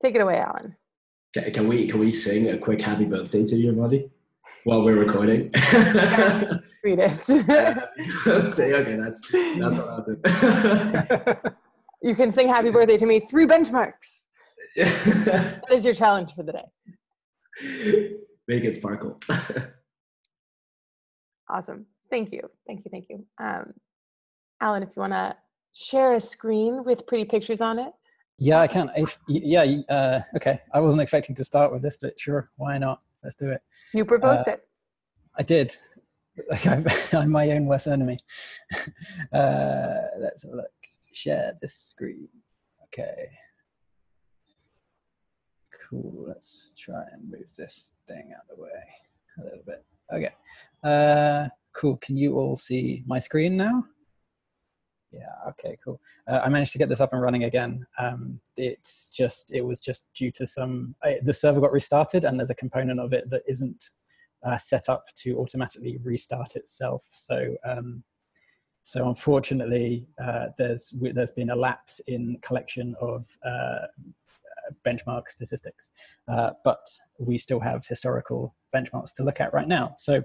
Take it away, Alan. Okay, can we sing a quick happy birthday to you, everybody, while we're recording? Sweetest. Okay, that's what I'll do. You can sing happy birthday to me through benchmarks. That is your challenge for the day. Make it sparkle. Awesome. Thank you. Thank you. Thank you. Alan, if you want to share a screen with pretty pictures on it. Yeah, I can. Okay. I wasn't expecting to start with this, but sure. Why not? Let's do it. You proposed it. I did. I'm my own worst enemy. Let's have a look. Share this screen. Okay. Cool. Let's try and move this thing out of the way a little bit. Okay. Cool. Can you all see my screen now? Yeah. Okay, cool. I managed to get this up and running again. It was just due to the server got restarted, and there's a component of it that isn't set up to automatically restart itself. So, so unfortunately, there's been a lapse in collection of benchmark statistics, but we still have historical benchmarks to look at right now. So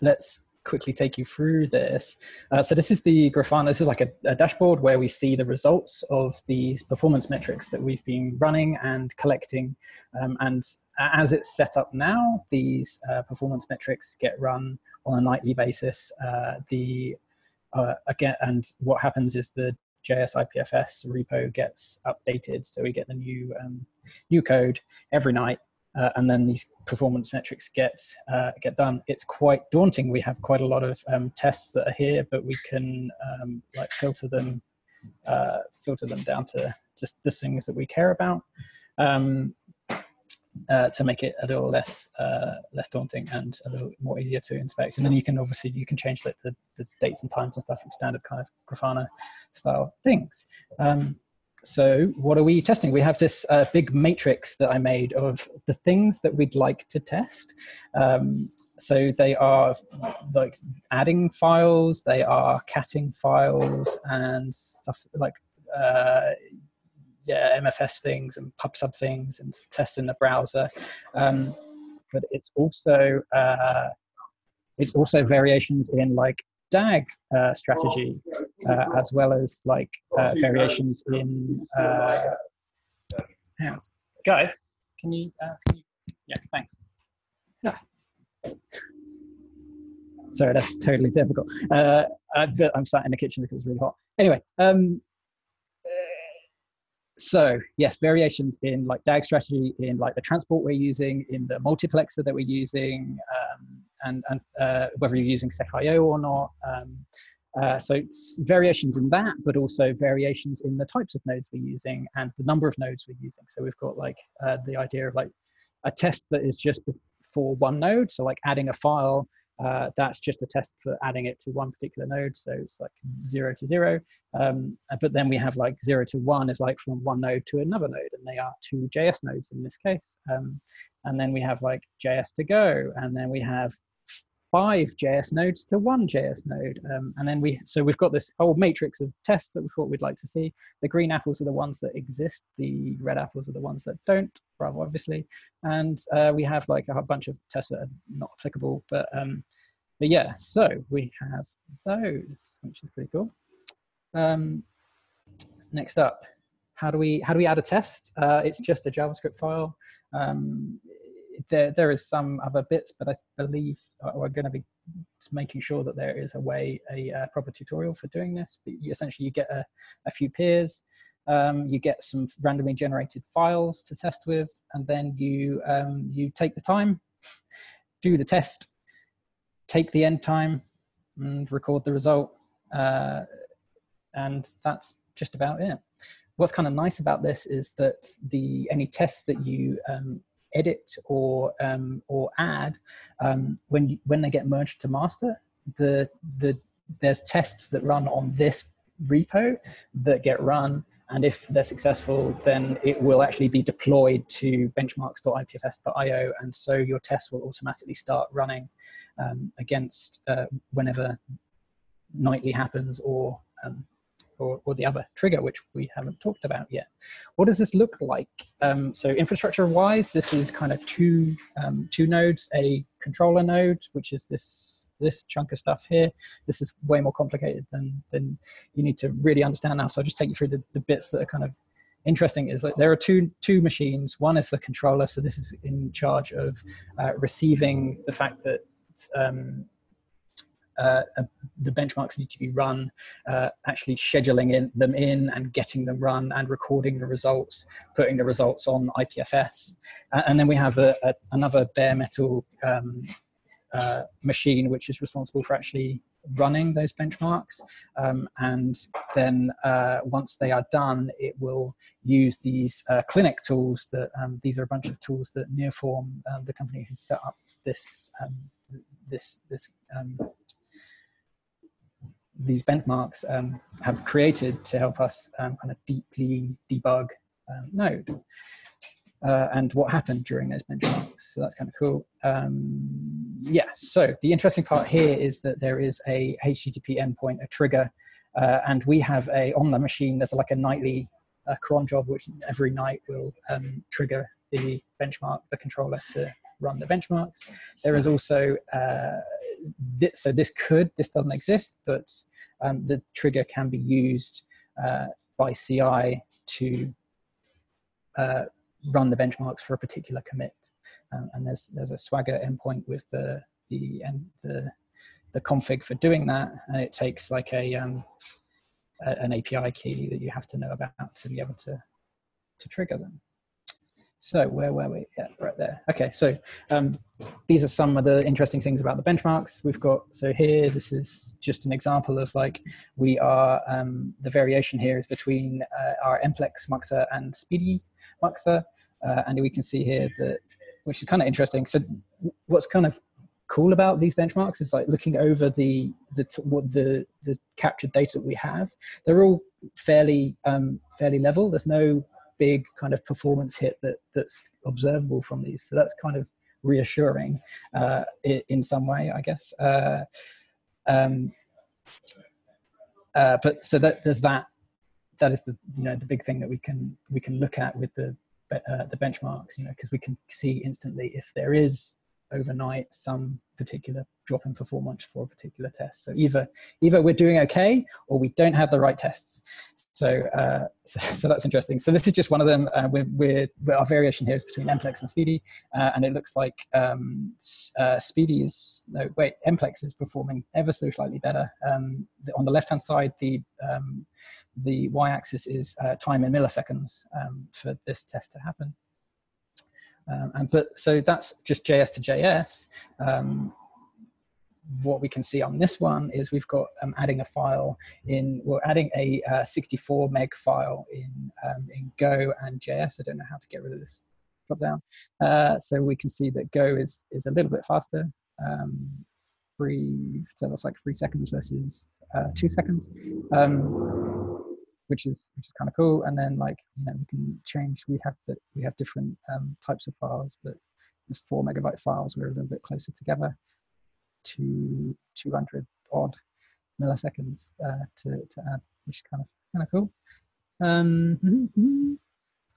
let's quickly take you through this. So this is the Grafana. This is like a dashboard where we see the results of these performance metrics that we've been running and collecting. And as it's set up now, these performance metrics get run on a nightly basis. And what happens is the JS IPFS repo gets updated, so we get the new new code every night, and then these performance metrics get done. It's quite daunting. We have quite a lot of tests that are here, but we can like filter them down to just the things that we care about to make it a little less daunting and a little more easier to inspect. And then you can change the dates and times and stuff from standard kind of Grafana style things. So what are we testing? We have this big matrix that I made of the things that we'd like to test. So they are like adding files, they are catting files and stuff like MFS things and pub/sub things and tests in the browser, but it's also variations in like DAG strategy, as well as like variations in. Hang on. Guys, can you? Yeah, thanks. Yeah. Sorry, that's totally difficult. I'm sat in the kitchen because it's really hot. Anyway. So yes, variations in like DAG strategy, in like the transport we're using, in the multiplexer that we're using, and whether you're using SecIO or not. So it's variations in that, but also variations in the types of nodes we're using and the number of nodes we're using. So we've got like the idea of like a test that is just for one node. So like adding a file, that's just a test for adding it to one particular node, so it's like 0 to 0. But then we have like 0 to 1 is like from one node to another node, and they are two JS nodes in this case. And then we have like JS to go, and then we have 5 JS nodes to 1 JS node, and then we've got this whole matrix of tests that we thought we'd like to see. The green apples are the ones that exist, the red apples are the ones that don't, rather obviously, and we have like a whole bunch of tests that are not applicable, but yeah, so we have those, which is pretty cool. Next up, how do we add a test? It's just a JavaScript file. There is some other bits, but I believe we're going to be making sure that there is a proper tutorial for doing this. But essentially, you get a few peers, you get some randomly generated files to test with, and then you take the time, do the test, take the end time, and record the result, and that's just about it. What's kind of nice about this is that any tests that you edit or add, when they get merged to master, there's tests that run on this repo that get run, and if they're successful, then it will actually be deployed to benchmarks.ipfs.io, and so your tests will automatically start running against whenever nightly happens, or or the other trigger, which we haven't talked about yet. What does this look like? So infrastructure-wise, this is kind of two nodes, a controller node, which is this chunk of stuff here. This is way more complicated than you need to really understand now. So I'll just take you through the bits that are kind of interesting. Is that there are two machines. One is the controller, so this is in charge of receiving the fact that the benchmarks need to be run, actually scheduling them in and getting them run and recording the results, putting the results on IPFS. And then we have another bare metal machine, which is responsible for actually running those benchmarks, and then once they are done, it will use these Clinic tools. That these are a bunch of tools that Nearform, the company who set up these benchmarks, have created to help us kind of deeply debug Node and what happened during those benchmarks. So that's kind of cool. Yeah, so the interesting part here is that there is a HTTP endpoint, a trigger, and we have on the machine, there's like a nightly cron job, which every night will trigger the benchmark, the controller to run the benchmarks. There is also, so this doesn't exist, but the trigger can be used by CI to run the benchmarks for a particular commit, and there's a Swagger endpoint with the config for doing that, and it takes like an API key that you have to know about to be able to trigger them. So where were we? Yeah, right there. Okay, so these are some of the interesting things about the benchmarks we've got. So here, this is just an example of like we are, the variation here is between our MPlex muxer and Speedy muxer. And we can see here that, which is kind of interesting. So what's kind of cool about these benchmarks is like looking over the captured data we have, they're all fairly level. There's no big kind of performance hit that's observable from these, so that's kind of reassuring in some way, I guess. But so that is the, you know, the big thing that we can look at with the benchmarks, you know, because we can see instantly if there is overnight some particular drop in performance for a particular test. So either we're doing okay or we don't have the right tests. So so that's interesting. So this is just one of them. Our variation here is between MPlex and Speedy, and it looks like MPlex is performing ever so slightly better. On the left hand side, the y-axis is time in milliseconds for this test to happen. So that's just JS to JS. What we can see on this one is we've got we're adding a 64 meg file in Go and JS. I don't know how to get rid of this drop down. So we can see that Go is a little bit faster, so that's like 3 seconds versus 2 seconds. Which is kind of cool, and then, like, you know, we can change. We have different types of files, but the 4 megabyte files were a little bit closer together, to 200 odd milliseconds to add, which is kind of cool.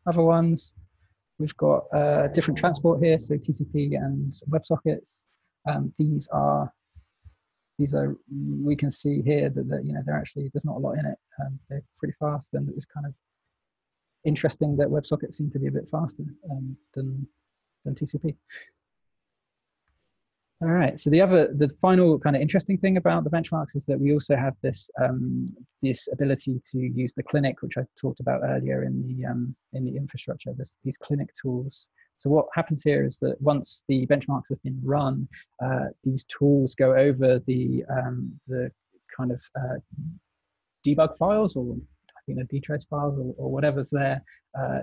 Other ones, we've got different transport here, so TCP and WebSockets. These are, we can see here that you know, there's not a lot in it. They're pretty fast, and it was kind of interesting that WebSockets seem to be a bit faster than TCP. All right, so the final kind of interesting thing about the benchmarks is that we also have this ability to use the Clinic, which I talked about earlier in the infrastructure. There's these Clinic tools. So what happens here is that once the benchmarks have been run, these tools go over the kind of debug files, or, you know, dtrace files, or whatever's there,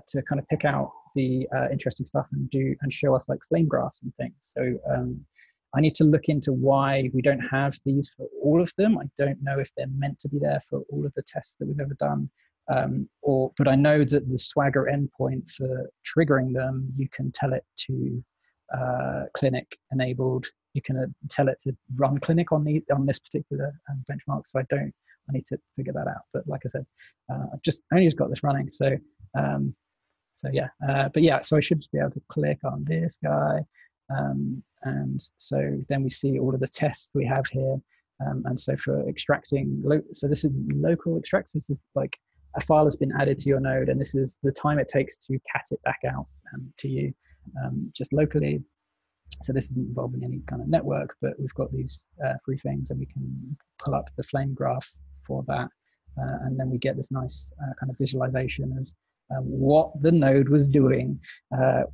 to kind of pick out the interesting stuff and show us like flame graphs and things. So I need to look into why we don't have these for all of them. I don't know if they're meant to be there for all of the tests that we've ever done. But I know that the Swagger endpoint for triggering them, you can tell it to Clinic enabled. You can tell it to run Clinic on this particular benchmark. So I don't I need to figure that out. But like I said, I only just got this running. So so I should just be able to click on this guy. And so then we see all of the tests we have here. And so for extracting, so this is local extracts. This is like a file has been added to your node, and this is the time it takes to cat it back out to you just locally. So this isn't involving any kind of network, but we've got these three things, and we can pull up the flame graph for that. And then we get this nice kind of visualization of what the node was doing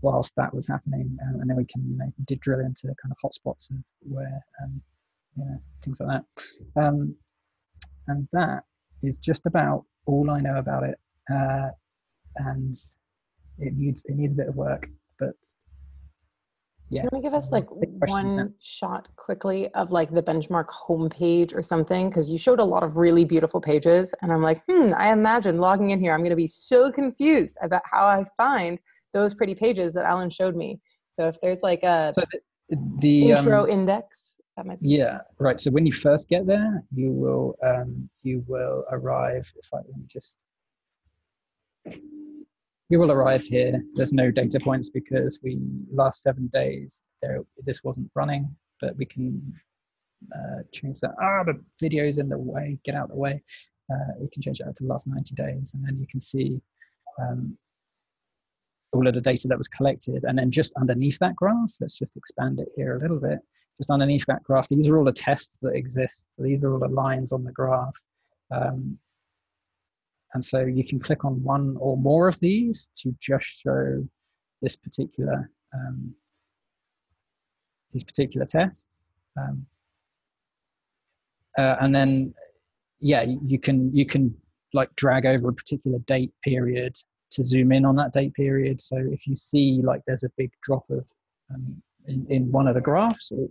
whilst that was happening. And then we can drill into kind of hotspots of where, things like that. And that is just about all I know about it. And it needs a bit of work, but yeah. Do you want to give us like one shot quickly of like the benchmark homepage or something? Because you showed a lot of really beautiful pages, and I'm like, I imagine logging in here, I'm going to be so confused about how I find those pretty pages that Alan showed me. So if there's like a intro index, that might be. Yeah, right. So when you first get there, you will arrive. You will arrive here. There's no data points because we last 7 days this wasn't running, but we can change that. The video's in the way. Get out of the way. We can change that to the last 90 days, and then you can see all of the data that was collected. And then just underneath that graph, let's just expand it here a little bit. Just underneath that graph, these are all the tests that exist. So these are all the lines on the graph. And so you can click on one or more of these to just show this particular, these particular tests. And then, yeah, you can like drag over a particular date period to zoom in on that date period. So if you see like there's a big drop of in one of the graphs or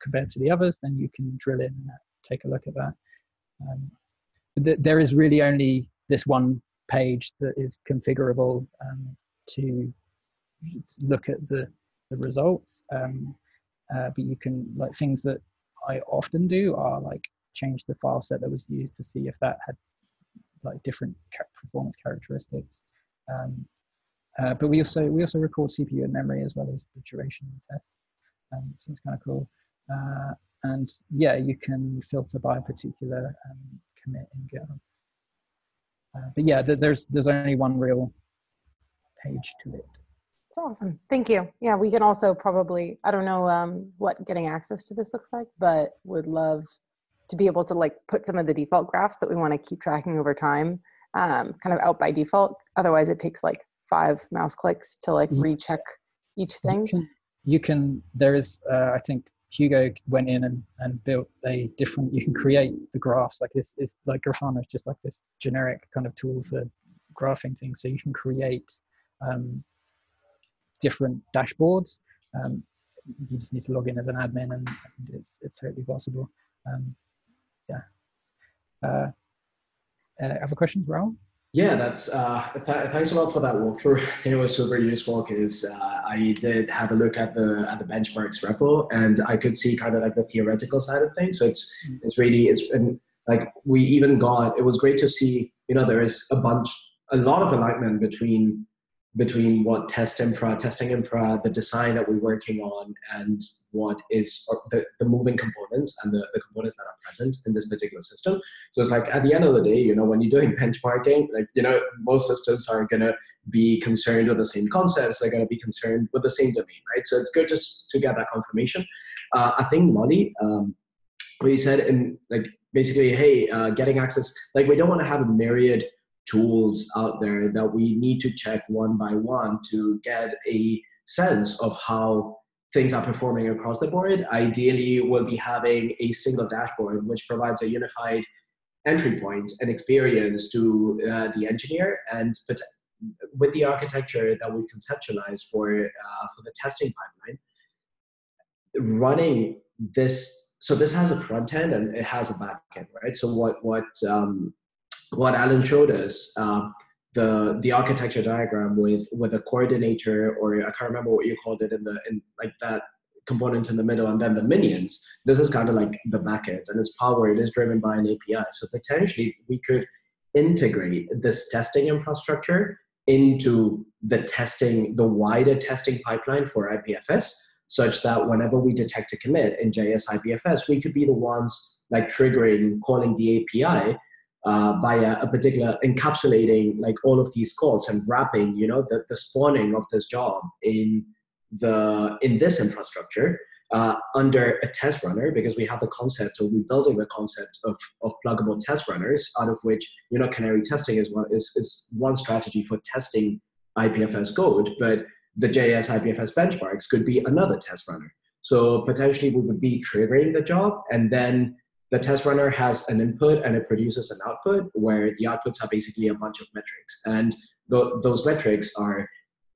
compared to the others, then you can drill in and take a look at that. There is really only this one page that is configurable to look at the results, but you can, like, things that I often do are like change the file set that was used to see if that had like different performance characteristics, but we also record CPU and memory as well as the duration of the test, so it's kind of cool. And yeah, you can filter by a particular commit in GitHub. But yeah, there's only one real page to it. That's awesome. Thank you. Yeah, we can also probably, I don't know what getting access to this looks like, but would love to be able to like put some of the default graphs that we want to keep tracking over time, kind of out by default. Otherwise, it takes like 5 mouse clicks to like recheck each thing. I think Hugo went in and built a different, you can create the graphs like this. It's like Grafana is just like this generic kind of tool for graphing things. So you can create different dashboards. You just need to log in as an admin, and it's totally possible. Other questions, Raoul? Yeah, that's thanks a lot for that walkthrough. It was super useful because I did have a look at the benchmarks repo, and I could see kind of like the theoretical side of things. So it was great to see. There is a lot of alignment between what testing infra, the design that we're working on, and what is the moving components and the components that are present in this particular system. So it's like, at the end of the day, when you're doing benchmarking, most systems are going to be concerned with the same concepts. They're going to be concerned with the same domain, right? So it's good just to get that confirmation. I think Molly, what you said, and like basically, hey, getting access, like we don't want to have a myriad tools out there that we need to check one by one to get a sense of how things are performing across the board. Ideally, we'll be having a single dashboard which provides a unified entry point and experience to the engineer, and with the architecture that we've conceptualized for the testing pipeline, running this. So this has a front end and it has a back end, right? So what Alan showed us, the architecture diagram with a coordinator, or I can't remember what you called it in like that components in the middle, and then the minions. This is kind of like the backend, and its power, it is driven by an API. So potentially we could integrate this testing infrastructure into the testing, the wider testing pipeline for IPFS, such that whenever we detect a commit in JS IPFS, we could be the ones like triggering, calling the API via a particular, encapsulating like all of these calls and wrapping, you know, the spawning of this job in this infrastructure under a test runner, because we have the concept, or we're building the concept of pluggable test runners, out of which, you know, canary testing is one strategy for testing IPFS code, but the JS IPFS benchmarks could be another test runner. So potentially we would be triggering the job, and then the test runner has an input and it produces an output, where the outputs are basically a bunch of metrics. And those metrics are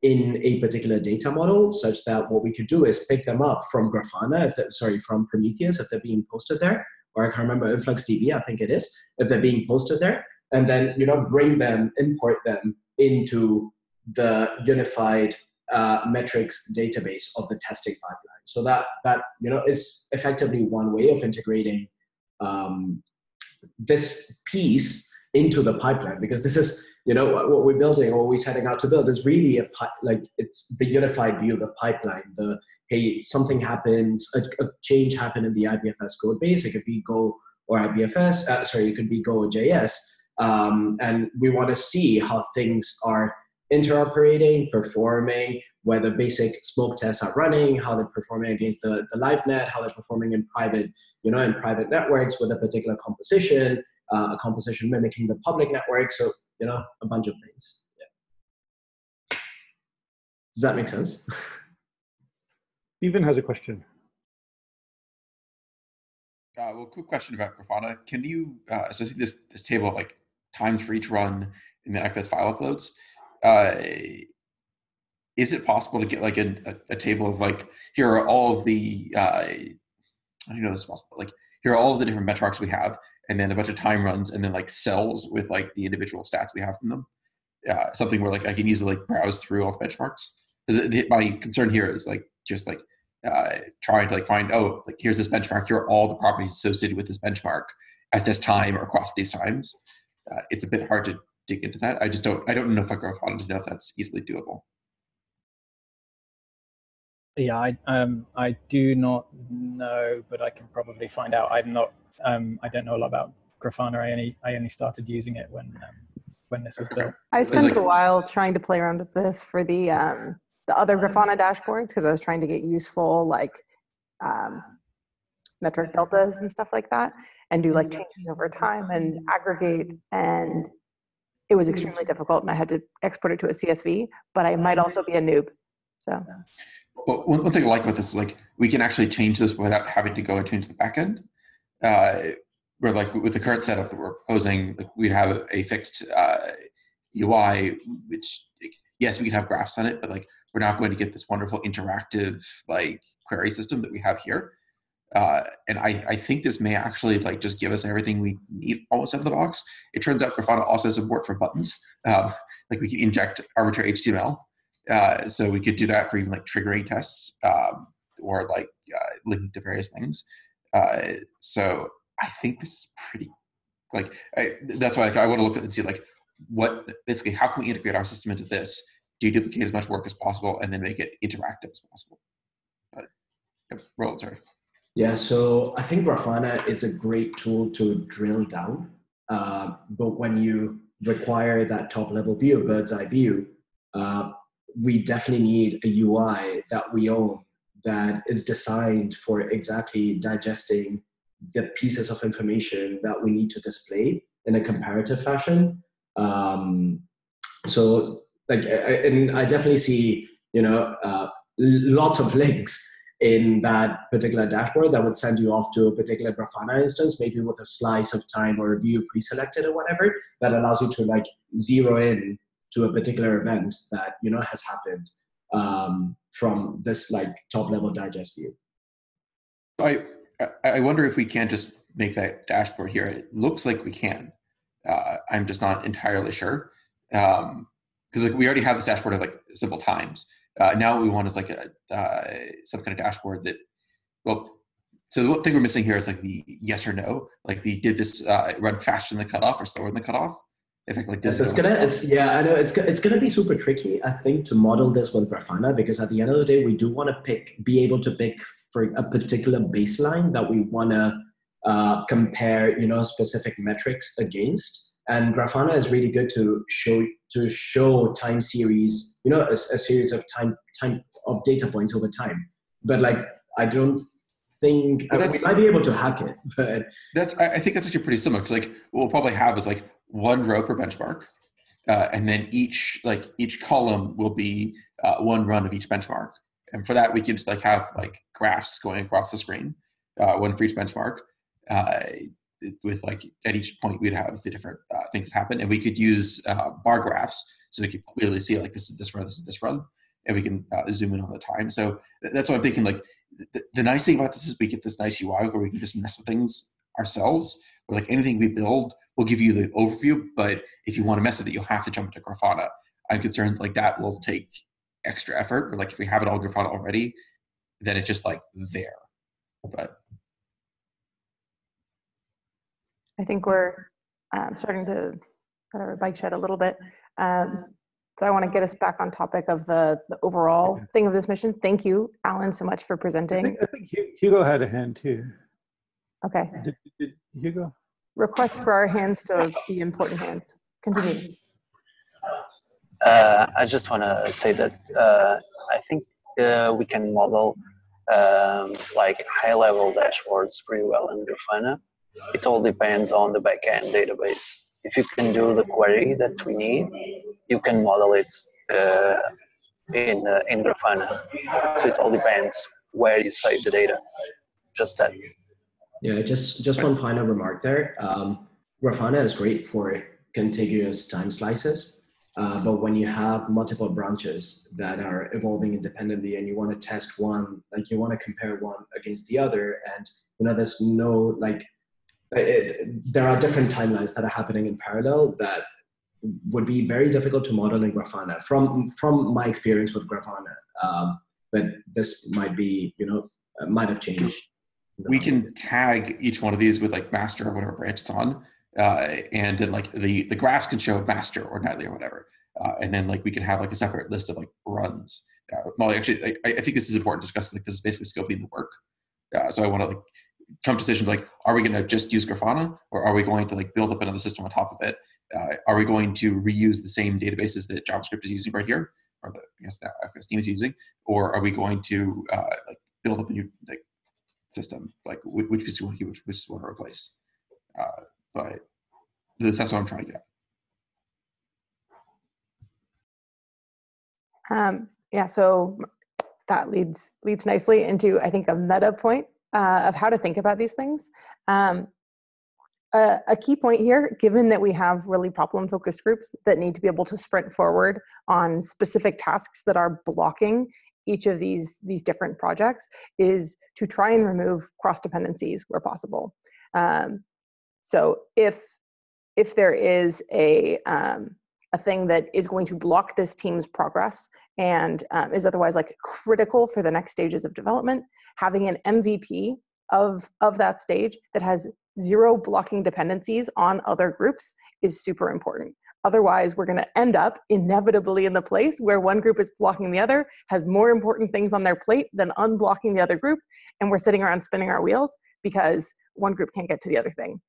in a particular data model, such that what we could do is pick them up from Grafana, from Prometheus, if they're being posted there, or I can't remember, InfluxDB, I think it is, if they're being posted there, and then, you know, bring them, import them into the unified metrics database of the testing pipeline. So that you know, is effectively one way of integrating this piece into the pipeline, because this is, you know, what we're building, or what we're setting out to build is really it's the unified view of the pipeline. The, hey, something happens, a change happened in the IPFS code base. It could be Go or IPFS, sorry, it could be Go or JS. And we want to see how things are interoperating, performing, whether basic smoke tests are running, how they're performing against the live net, how they're performing in private, you know, in private networks with a particular composition, a composition mimicking the public network. So, you know, a bunch of things. Yeah. Does that make sense? Steven has a question. Well, quick question about Grafana. Can you, so I see this table of like times for each run in the IPFS file uploads. Is it possible to get like a table of like, here are all of the, I don't know if it's possible, like here are all of the different benchmarks we have, and then a bunch of time runs, and then like cells with like the individual stats we have from them. Something where like I can easily like browse through all the benchmarks. Because my concern here is like just like trying to like find, oh, like here's this benchmark, here are all the properties associated with this benchmark at this time or across these times. It's a bit hard to dig into that. I don't know if I go on to know if that's easily doable. Yeah, I do not know, but I can probably find out. I'm not. I don't know a lot about Grafana. I only started using it when this was built. I spent a while trying to play around with this for the other Grafana dashboards, because I was trying to get useful like metric deltas and stuff like that, and do like changes over time and aggregate, and it was extremely difficult, and I had to export it to a CSV. But I might also be a noob, so. Well, one thing I like about this is like we can actually change this without having to go and change the backend. Where like with the current setup that we're proposing, like we'd have a fixed UI, which like, yes, we could have graphs on it, but like we're not going to get this wonderful interactive like query system that we have here. And I think this may actually like just give us everything we need almost out of the box. It turns out Grafana also has support for buttons. Like we can inject arbitrary HTML. So we could do that for even like triggering tests or like linking to various things. So I think this is pretty, like, that's why I want to look at and see like what, basically how can we integrate our system into this, deduplicate as much work as possible, and then make it interactive as possible. But, Raoul, sorry. Yeah, so I think Grafana is a great tool to drill down, but when you require that top level view, bird's eye view, we definitely need a UI that we own, that is designed for exactly digesting the pieces of information that we need to display in a comparative fashion. So like, and I definitely see, you know, lots of links in that particular dashboard that would send you off to a particular Grafana instance, maybe with a slice of time or a view pre-selected or whatever, that allows you to like zero in to a particular event that, you know, has happened from this like top level digest view. I wonder if we can't just make that dashboard here. It looks like we can. I'm just not entirely sure. Because like we already have this dashboard of like simple times. Now what we want is like a, some kind of dashboard that, well, so the thing we're missing here is like the yes or no, like the did this run faster than the cutoff or slower than the cutoff? I think like this, yes, yeah, I know it's gonna be super tricky, I think, to model this with Grafana, because at the end of the day, we do want to be able to pick for a particular baseline that we want to compare, you know, specific metrics against. And Grafana is really good to show time series, you know, a series of time of data points over time. But like, I don't think we might be able to hack it. But I think that's actually pretty similar. Cause like what we'll probably have is like one row per benchmark, and then each column will be one run of each benchmark. And for that, we can just like have like graphs going across the screen, one for each benchmark. With like at each point, we'd have the different things that happen, and we could use bar graphs so we could clearly see like this is this run, this is this run, and we can zoom in on the time. So that's what I'm thinking. Like the nice thing about this is we get this nice UI where we can just mess with things ourselves. Or like anything we build, we'll give you the overview. But if you want to mess with it, you'll have to jump into Grafana. I'm concerned like that will take extra effort. Or like if we have it all Grafana already, then it's just like there. But I think we're starting to kind of bike shed a little bit. So I want to get us back on topic of the overall thing of this mission. Thank you, Alan, so much for presenting. I think Hugo had a hand too. Okay. Did Hugo? Request for our hands to be important hands. Continue. I just want to say that I think we can model like high-level dashboards pretty well in Grafana. It all depends on the backend database. If you can do the query that we need, you can model it in Grafana. So it all depends where you save the data. Just that. Yeah, just one final remark there. Grafana is great for contiguous time slices, but when you have multiple branches that are evolving independently and you want to test one, like you want to compare one against the other, and you know there's no like, there are different timelines that are happening in parallel that would be very difficult to model in Grafana from my experience with Grafana. But this might be, you know, might have changed. We can tag each one of these with like master or whatever branch it's on, and then like the graphs can show master or nightly or whatever, and then like we can have like a separate list of like runs. Molly, actually, I think this is important to discuss. Like this is basically scoping the work, so I want to like come to decisions like: are we going to just use Grafana, or are we going to like build up another system on top of it? Are we going to reuse the same databases that JavaScript is using right here, or that I guess that Steam is using, or are we going to like build up a new like system, like which piece you want to keep, which one to replace? But that's what I'm trying to get. Yeah, so that leads nicely into, I think, a meta point of how to think about these things. A key point here, given that we have really problem-focused groups that need to be able to sprint forward on specific tasks that are blocking each of these different projects, is to try and remove cross dependencies where possible. So if there is a thing that is going to block this team's progress and is otherwise like critical for the next stages of development, having an MVP of that stage that has zero blocking dependencies on other groups is super important. Otherwise, we're going to end up inevitably in the place where one group is blocking the other, has more important things on their plate than unblocking the other group, and we're sitting around spinning our wheels because one group can't get to the other thing.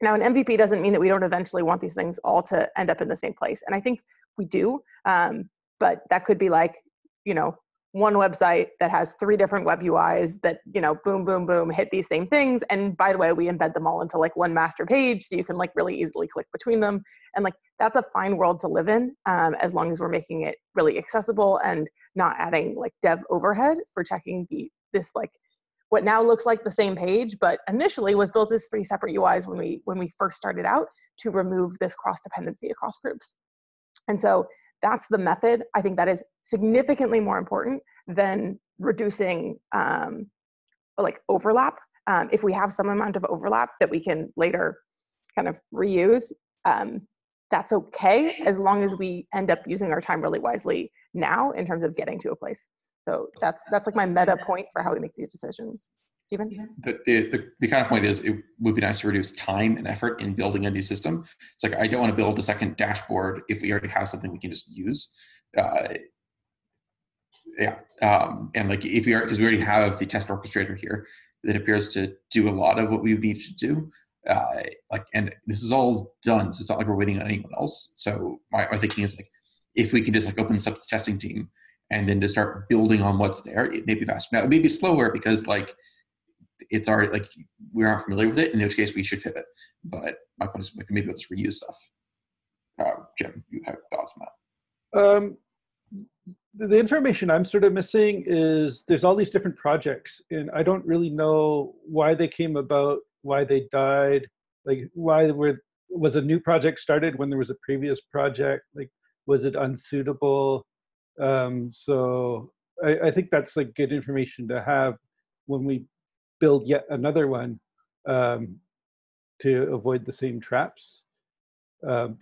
Now, an MVP doesn't mean that we don't eventually want these things all to end up in the same place, and I think we do, but that could be like, you know, one website that has 3 different web UIs that, you know, boom, boom, boom, hit these same things. And by the way, we embed them all into like one master page, so you can like really easily click between them. And like, that's a fine world to live in, as long as we're making it really accessible and not adding like dev overhead for checking this like what now looks like the same page, but initially was built as 3 separate UIs when we first started out, to remove this cross dependency across groups. And so that's the method. I think that is significantly more important than reducing like overlap. If we have some amount of overlap that we can later kind of reuse, that's okay as long as we end up using our time really wisely now in terms of getting to a place. So that's like my meta point for how we make these decisions. Steven? The kind of point is it would be nice to reduce time and effort in building a new system. It's like, I don't want to build a second dashboard if we already have something we can just use. And like if we are, because we already have the test orchestrator here that appears to do a lot of what we need to do. And this is all done, so it's not like we're waiting on anyone else. So my thinking is like, if we can just like open this up to the testing team and then just start building on what's there, it may be faster. Now it may be slower because like it's already like we aren't familiar with it, in which case we should pivot. But my point is like maybe let's reuse stuff. Jim, you have thoughts on that? The information I'm sort of missing is there's all these different projects, and I don't really know why they came about, why they died, like why was a new project started when there was a previous project, like was it unsuitable? So I think that's like good information to have when we build yet another one, to avoid the same traps.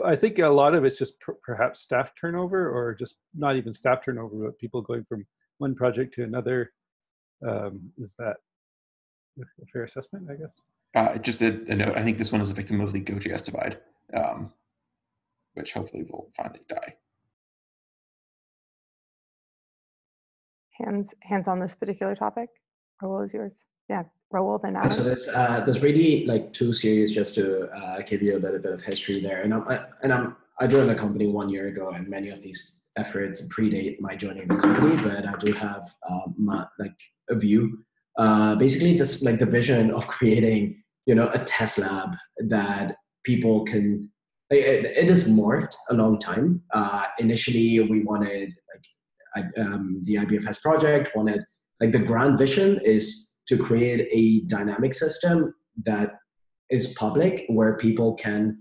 I think a lot of it's just perhaps staff turnover, or just not even staff turnover, but people going from one project to another. Is that a fair assessment, I guess? Just a note, I think this one is a victim of the Go.js divide, which hopefully will finally die. Hands on this particular topic? Raoul is yours. Yeah, Raoul, then Alan. So there's really like two series, just to give you a little bit of history there. And I joined the company 1 year ago, and many of these efforts predate my joining the company, but I do have a view. Basically, this like the vision of creating, you know, a test lab that people can. It has morphed a long time. Initially, we wanted the IPFS project wanted the grand vision is to create a dynamic system that is public, where people can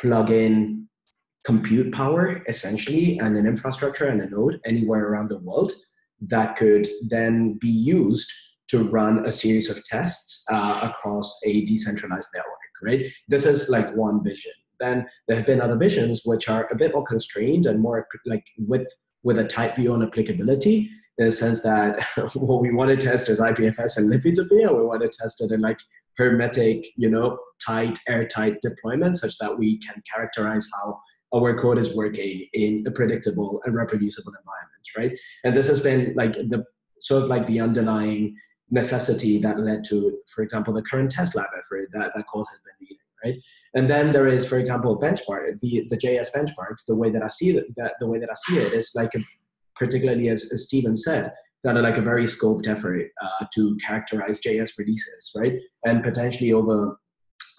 plug in compute power essentially and an infrastructure and a node anywhere around the world that could then be used to run a series of tests across a decentralized network, right? This is like one vision. Then there have been other visions which are a bit more constrained and more like with a tight view on applicability, in the sense that what we want to test is IPFS and Libp2p, and we want to test it in like hermetic, you know, tight, airtight deployment, such that we can characterize how our code is working in a predictable and reproducible environment, right? And this has been like the sort of like the underlying necessity that led to, for example, the current test lab effort that Cole has been leading. Right? And then there is, for example, benchmark, the JS benchmarks. The way that I see it, is like, particularly as Steven said, that are like a very scoped effort to characterize JS releases, right? And potentially over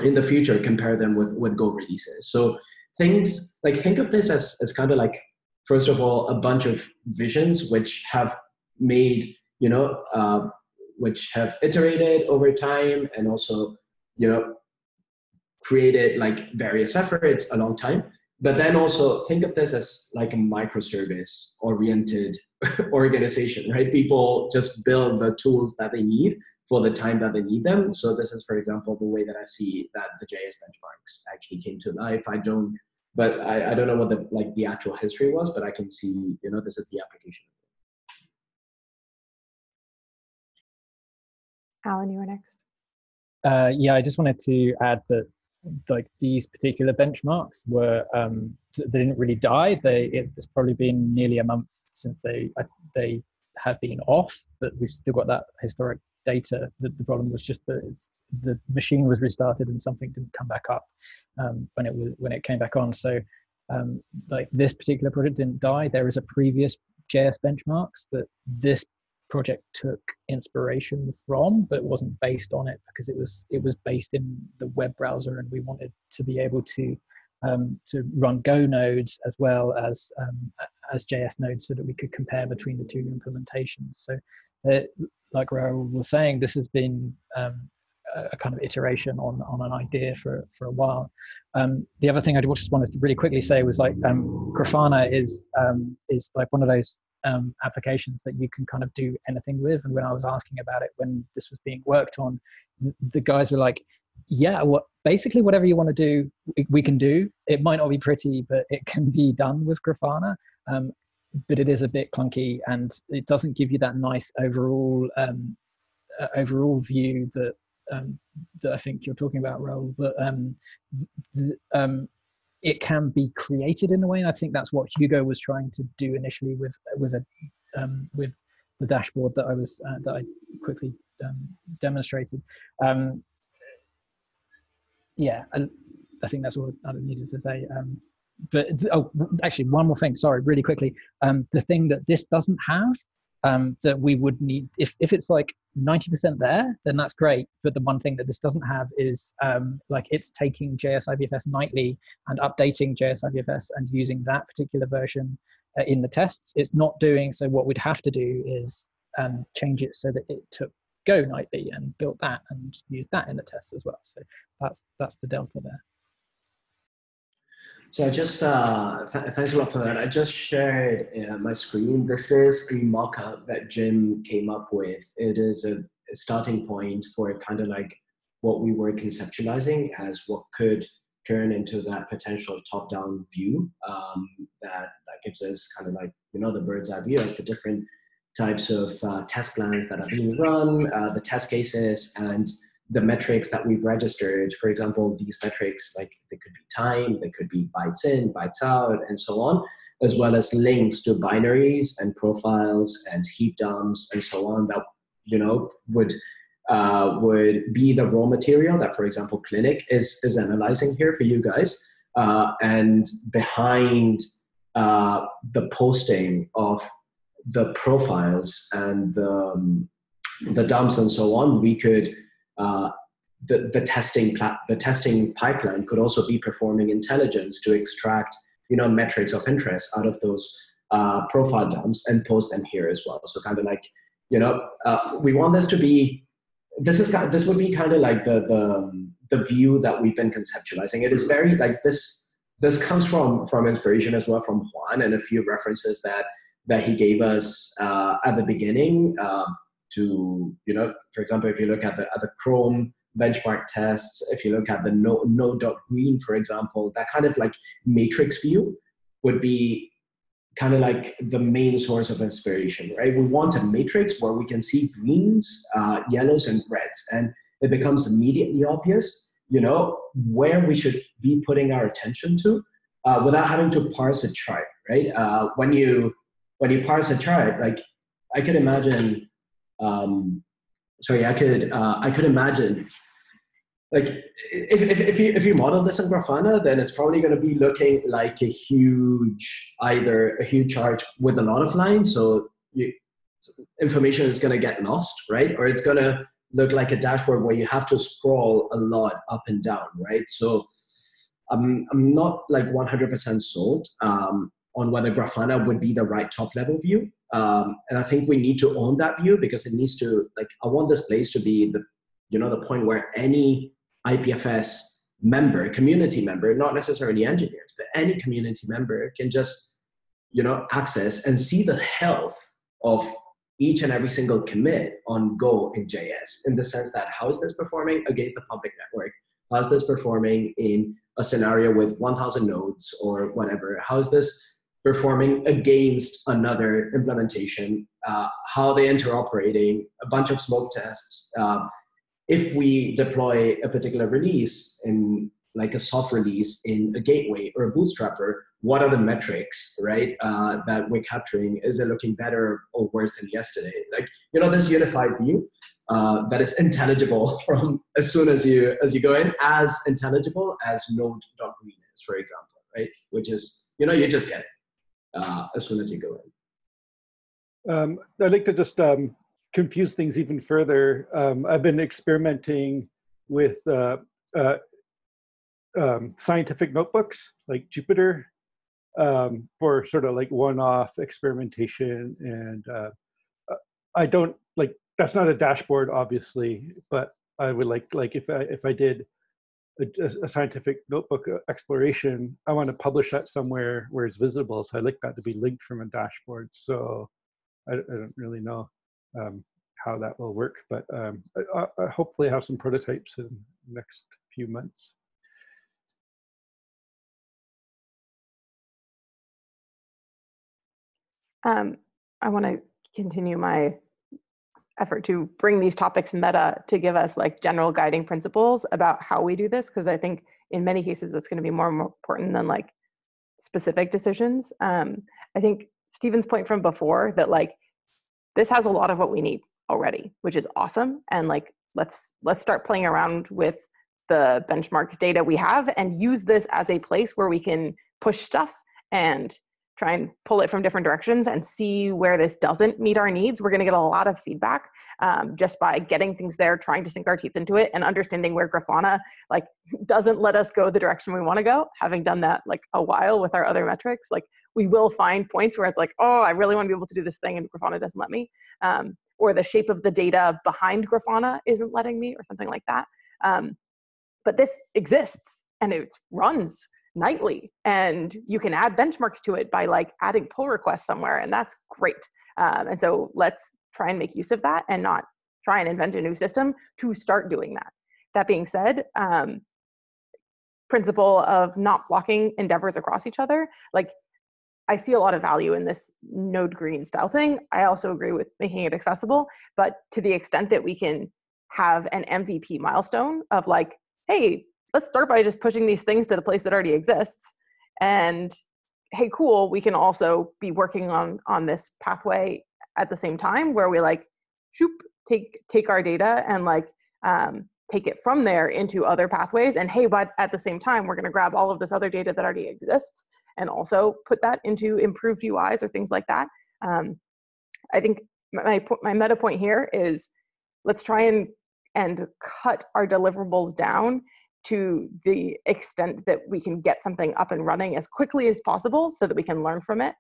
in the future compare them with Go releases. So things like, think of this as kind of like, first of all, a bunch of visions which have made, you know, which have iterated over time, and also, you know, created like various efforts a long time. But then also think of this as like a microservice oriented organization, right? People just build the tools that they need for the time that they need them. So this is, for example, the way that I see that the JS benchmarks actually came to life. I don't know what the actual history was, but I can see, you know, this is the application. Alan, you were next. Yeah, I just wanted to add that like these particular benchmarks were they didn't really die. It's probably been nearly a month since they have been off, but we've still got that historic data. The problem was just that the machine was restarted and something didn't come back up when it came back on. So like this particular project didn't die. There is a previous JS benchmarks that this project took inspiration from, but wasn't based on it, because it was based in the web browser, and we wanted to be able to run Go nodes as well as JS nodes, so that we could compare between the two implementations. So like Raoul was saying, this has been a kind of iteration on an idea for a while. The other thing I just wanted to really quickly say was like Grafana is like one of those applications that you can kind of do anything with. And when I was asking about it, when this was being worked on, the guys were like, yeah, well, basically whatever you want to do, we can do. It might not be pretty, but it can be done with Grafana. But it is a bit clunky, and it doesn't give you that nice overall overall view that that I think you're talking about, Raoul. But it can be created in a way, and I think that's what Hugo was trying to do initially with the dashboard that I was that I quickly demonstrated. Yeah, I think that's all I needed to say. But oh, actually, one more thing. Sorry, really quickly. The thing that this doesn't have that we would need, if it's like 90% there, then that's great. But the one thing that this doesn't have is like it's taking JS IPFS nightly and updating JS IPFS and using that particular version in the tests. It's not doing so. What we'd have to do is change it so that it took Go nightly and built that and used that in the tests as well. So that's the delta there. So I just, thanks a lot for that. I just shared my screen. This is a mock-up that Jim came up with. It is a starting point for kind of like what we were conceptualizing as what could turn into that potential top-down view that gives us kind of like, you know, the bird's eye view of the different types of test plans that are being run, the test cases, and the metrics that we've registered. For example, these metrics, like they could be time, they could be bytes in, bytes out, and so on, as well as links to binaries and profiles and heap dumps and so on that, you know, would be the raw material that, for example, Clinic is analyzing here for you guys. And behind the posting of the profiles and the dumps and so on, we could the testing pipeline could also be performing intelligence to extract, you know, metrics of interest out of those profile dumps and post them here as well. So kind of like, you know, we want this to be, this would be kind of like the view that we've been conceptualizing. It is very like this comes from inspiration as well from Juan and a few references that he gave us at the beginning. To, you know, for example, if you look at the Chrome benchmark tests, if you look at the no.green, for example, that kind of like matrix view would be kind of like the main source of inspiration, right? We want a matrix where we can see greens, yellows, and reds, and it becomes immediately obvious, you know, where we should be putting our attention to without having to parse a chart, right? When you parse a chart, like I could imagine, I could imagine, like if you model this in Grafana, then it's probably going to be looking like a huge chart with a lot of lines. So information is going to get lost, right? Or it's going to look like a dashboard where you have to scroll a lot up and down, right? So I'm not like 100% sold on whether Grafana would be the right top level view. And I think we need to own that view, because it needs to, like, I want this place to be the, you know, the point where any IPFS member, community member, not necessarily engineers, but any community member can just, you know, access and see the health of each and every single commit on Go in JS, in the sense that how is this performing against the public network? How is this performing in a scenario with 1,000 nodes or whatever? How is this performing against another implementation, how they interoperating, a bunch of smoke tests. If we deploy a particular release in like a soft release in a gateway or a bootstrapper, what are the metrics, right? That we're capturing? Is it looking better or worse than yesterday? Like, you know, this unified view that is intelligible from as soon as you go in, as intelligible as node.green is, for example, right? Which is, you know, you just get it. As soon as you go in. I'd like to just confuse things even further. I've been experimenting with scientific notebooks like Jupyter for sort of like one-off experimentation, and I don't like, that's not a dashboard obviously, but I would like if I did a scientific notebook exploration, I want to publish that somewhere where it's visible. So I'd like that to be linked from a dashboard. So I don't really know how that will work, but I hopefully have some prototypes in the next few months. I want to continue my effort to bring these topics meta to give us like general guiding principles about how we do this, because I think in many cases that's going to be more and more important than like specific decisions. I think Steven's point from before that like this has a lot of what we need already, which is awesome, and like let's start playing around with the benchmarks data we have and use this as a place where we can push stuff and try and pull it from different directions and see where this doesn't meet our needs. We're going to get a lot of feedback just by getting things there, trying to sink our teeth into it, and understanding where Grafana like doesn't let us go the direction we want to go. Having done that like a while with our other metrics, like we will find points where it's like, oh, I really want to be able to do this thing and Grafana doesn't let me, or the shape of the data behind Grafana isn't letting me, or something like that. But this exists and it runs nightly, and you can add benchmarks to it by like adding pull requests somewhere, and that's great. And so let's try and make use of that and not try and invent a new system to start doing that. That being said, principle of not blocking endeavors across each other, like I see a lot of value in this node green style thing. I also agree with making it accessible, but to the extent that we can have an MVP milestone of like, hey, let's start by just pushing these things to the place that already exists. And hey, cool, we can also be working on this pathway at the same time, where we like, shoop, take our data and like take it from there into other pathways. And hey, but at the same time, we're gonna grab all of this other data that already exists and also put that into improved UIs or things like that. I think my meta point here is let's try and cut our deliverables down to the extent that we can get something up and running as quickly as possible so that we can learn from it.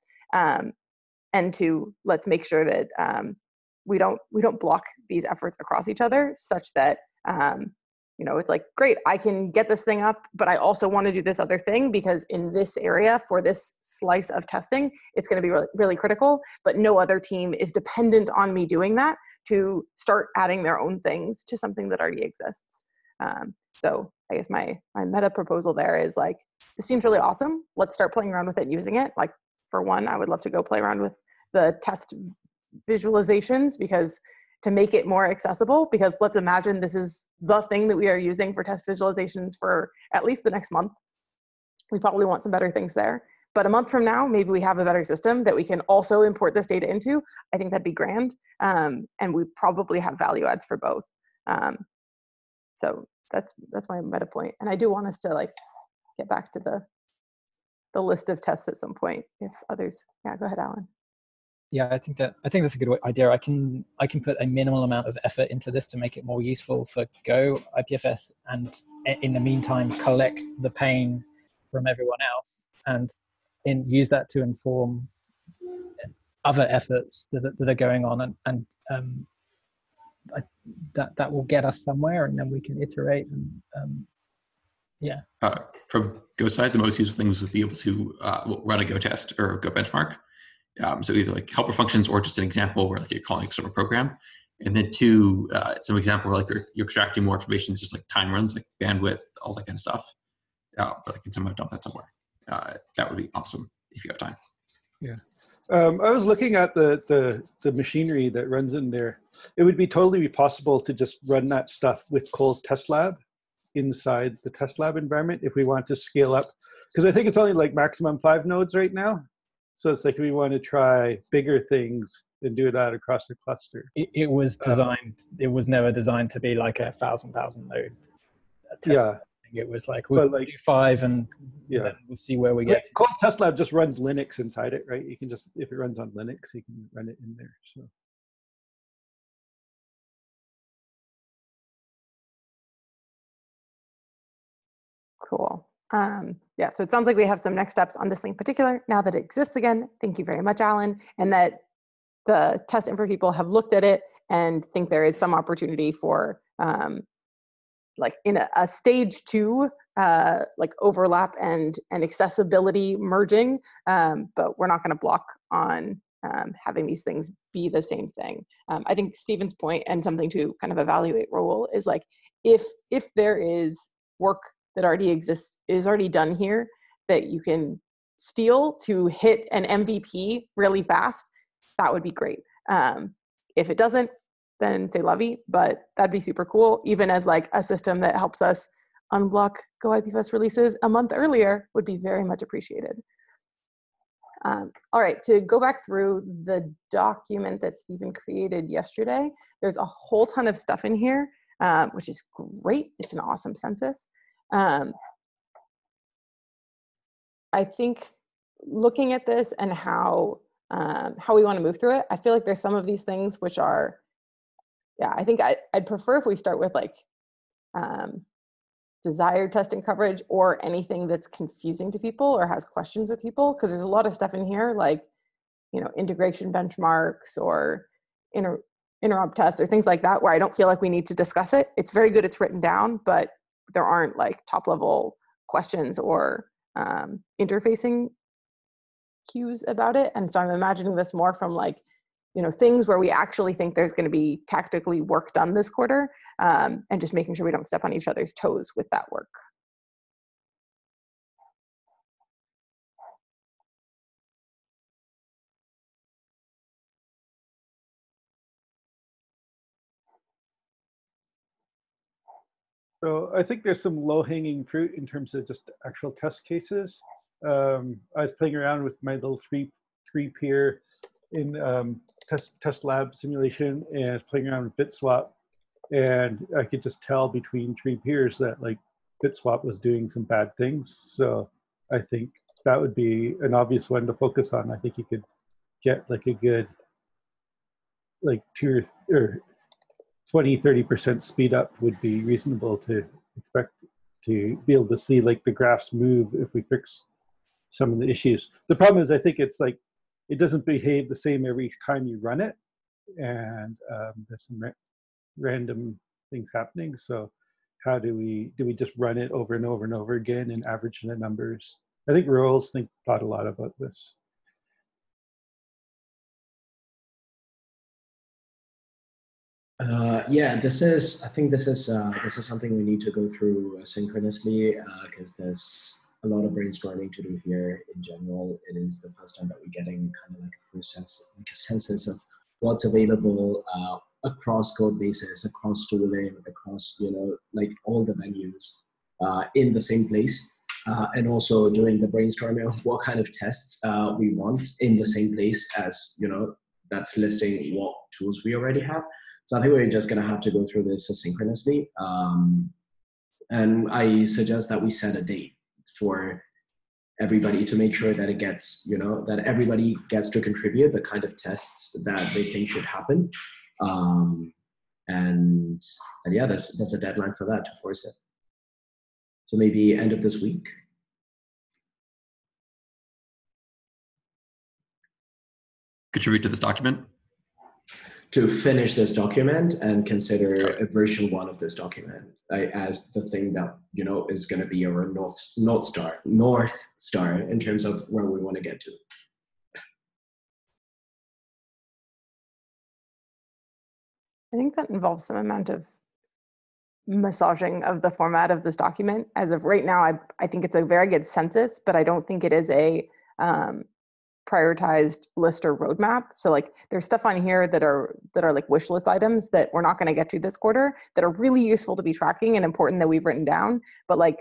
And to let's make sure that we don't block these efforts across each other, such that you know, it's like, great, I can get this thing up, but I also want to do this other thing because in this area for this slice of testing, it's going to be really, really critical, but no other team is dependent on me doing that to start adding their own things to something that already exists. So I guess my meta proposal there is like, this seems really awesome. Let's start playing around with it and using it. Like for one, I would love to go play around with the test visualizations because to make it more accessible, because let's imagine this is the thing that we are using for test visualizations for at least the next month. We probably want some better things there. But a month from now, maybe we have a better system that we can also import this data into. I think that'd be grand. And we probably have value adds for both. So that's my meta point. And I do want us to like get back to the list of tests at some point if others, yeah, go ahead, Alan. Yeah, I think that's a good idea. I can put a minimal amount of effort into this to make it more useful for Go IPFS, and in the meantime collect the pain from everyone else and use that to inform other efforts that are going on, and that will get us somewhere, and then we can iterate. And yeah, from Go side, the most useful things would be able to run a Go test or Go benchmark. So either like helper functions or just an example where like you're calling a sort of program. And then two, some example where like you're extracting more information, just like time runs, like bandwidth, all that kind of stuff. But I can somehow dump that somewhere. That would be awesome if you have time. Yeah. I was looking at the machinery that runs in there. It would be totally possible to just run that stuff with Cole's test lab inside the test lab environment if we want to scale up. Because I think it's only like maximum 5 nodes right now. So it's like we want to try bigger things and do that across the cluster. It was designed. It was never designed to be like a thousand node test. Yeah, it was like we'll do 5 and yeah, then we'll see where we get. Cold Test Lab just runs Linux inside it, right? You can just, if it runs on Linux, you can run it in there. So. Cool. Yeah, so it sounds like we have some next steps on this thing in particular, now that it exists again. Thank you very much, Alan. And that the test infra people have looked at it and think there is some opportunity for like in a stage 2, like overlap and accessibility merging, but we're not gonna block on having these things be the same thing. I think Steven's point, and something to kind of evaluate Raoul, is like, if there is work that already exists, is already done here, that you can steal to hit an MVP really fast, that would be great. If it doesn't, then say lovey, but that'd be super cool. Even as like a system that helps us unblock Go IPFS releases a month earlier would be very much appreciated. All right, to go back through the document that Steven created yesterday, there's a whole ton of stuff in here, which is great. It's an awesome census. I think looking at this and how we want to move through it, I feel like there's some of these things which are, yeah, I think I'd prefer if we start with like desired testing coverage or anything that's confusing to people or has questions with people, because there's a lot of stuff in here like, you know, integration benchmarks or interrupt tests or things like that where I don't feel like we need to discuss it. It's very good, it's written down, but there aren't like top level questions or interfacing cues about it. And so I'm imagining this more from like, you know, things where we actually think there's going to be tactically work done this quarter, and just making sure we don't step on each other's toes with that work. So I think there's some low-hanging fruit in terms of just actual test cases. I was playing around with my little three-peer in test lab simulation, and playing around with BitSwap, and I could just tell between three peers that like BitSwap was doing some bad things. So I think that would be an obvious one to focus on. I think you could get like a good like 20–30% speed up would be reasonable to expect, to be able to see like the graphs move if we fix some of the issues. The problem is I think it's like, it doesn't behave the same every time you run it, and there's some random things happening. So how do we just run it over and over and over again and average the numbers? I think Raoul's thought a lot about this. Yeah, I think this is something we need to go through synchronously, because there's a lot of brainstorming to do here. In general, it is the first time that we're getting kind of like a full sense, like a census of what's available across code bases, across tooling, across, you know, like all the venues in the same place, and also doing the brainstorming of what kind of tests we want in the same place as, you know, that's listing what tools we already have. So I think we're just going to have to go through this asynchronously, and I suggest that we set a date for everybody to make sure that it gets, you know, that everybody gets to contribute the kind of tests that they think should happen, and yeah, there's a deadline for that to force it. So maybe end of this week. Contribute to this document. To finish this document and consider a version 1 of this document as the thing that, you know, is going to be our north star in terms of where we want to get to. I think that involves some amount of massaging of the format of this document. As of right now, I think it's a very good census, but I don't think it is a prioritized list or roadmap. So like there's stuff on here that are like wish list items that we're not going to get to this quarter that are really useful to be tracking and important that we've written down, but like,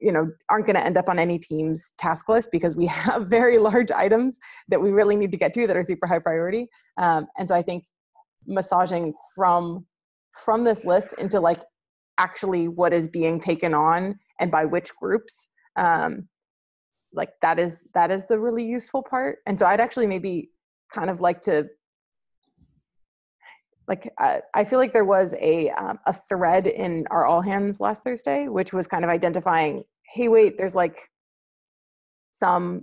you know, aren't going to end up on any team's task list because we have very large items that we really need to get to that are super high priority. And so I think massaging from this list into like actually what is being taken on and by which groups, like that is the really useful part. And so I'd actually maybe kind of like to, like, I feel like there was a thread in our all hands last Thursday, which was kind of identifying, hey, wait, there's like some,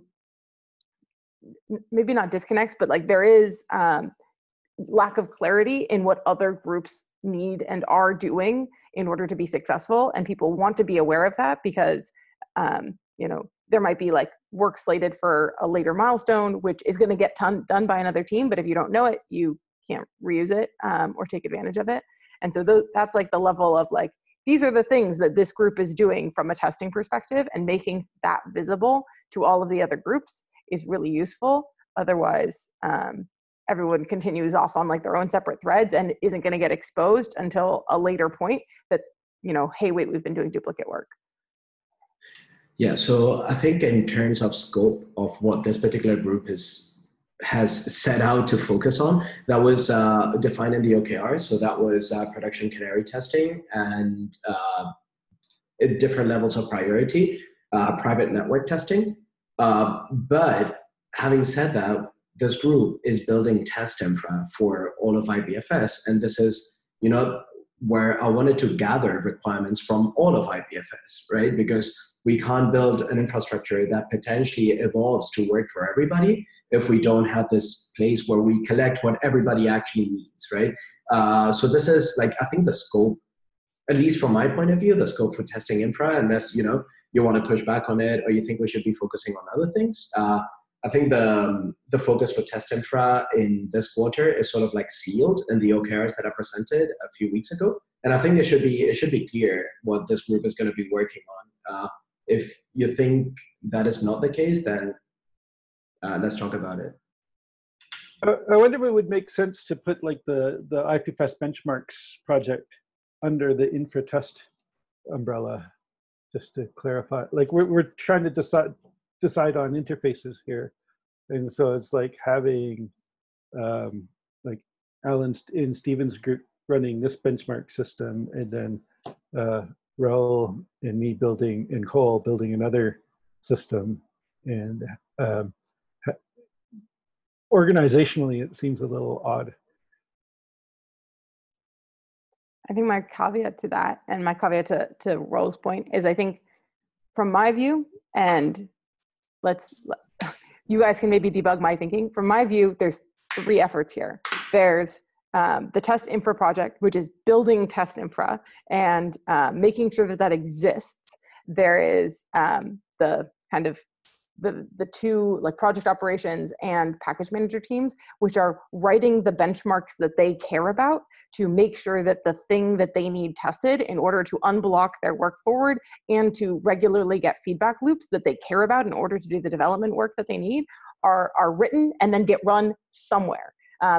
maybe not disconnects, but like there is lack of clarity in what other groups need and are doing in order to be successful. And people want to be aware of that because, you know, there might be like work slated for a later milestone, which is going to get done by another team. But if you don't know it, you can't reuse it or take advantage of it. And so that's like the level of like, these are the things that this group is doing from a testing perspective, and making that visible to all of the other groups is really useful. Otherwise, everyone continues off on like their own separate threads and isn't going to get exposed until a later point that's, you know, hey, wait, we've been doing duplicate work. Yeah, so I think in terms of scope of what this particular group has set out to focus on, that was defined in the OKR. So that was production canary testing and different levels of priority, private network testing. But having said that, this group is building test infra for all of IPFS. And this is, you know, where I wanted to gather requirements from all of IPFS, right? Because we can't build an infrastructure that potentially evolves to work for everybody if we don't have this place where we collect what everybody actually needs, right? So this is like, I think the scope, at least from my point of view, the scope for testing infra, unless, you know, you want to push back on it or you think we should be focusing on other things. I think the focus for test infra in this quarter is sort of like sealed in the OKRs that I presented a few weeks ago. And I think it should be clear what this group is going to be working on. If you think that is not the case, then let's talk about it. I wonder if it would make sense to put like the IPFS benchmarks project under the infra test umbrella, just to clarify. Like we're trying to decide on interfaces here, and so it's like having like Alan in Steven's group running this benchmark system, and then Raoul and me building, and Cole building another system. And organizationally, it seems a little odd. I think my caveat to that, and my caveat to Raoul's point, is I think from my view, and you guys can maybe debug my thinking. From my view, there's three efforts here. There's the test infra project, which is building test infra and making sure that that exists. There is the kind of the two like project operations and package manager teams, which are writing the benchmarks that they care about to make sure that the thing that they need tested in order to unblock their work forward and to regularly get feedback loops that they care about in order to do the development work that they need are written and then get run somewhere. I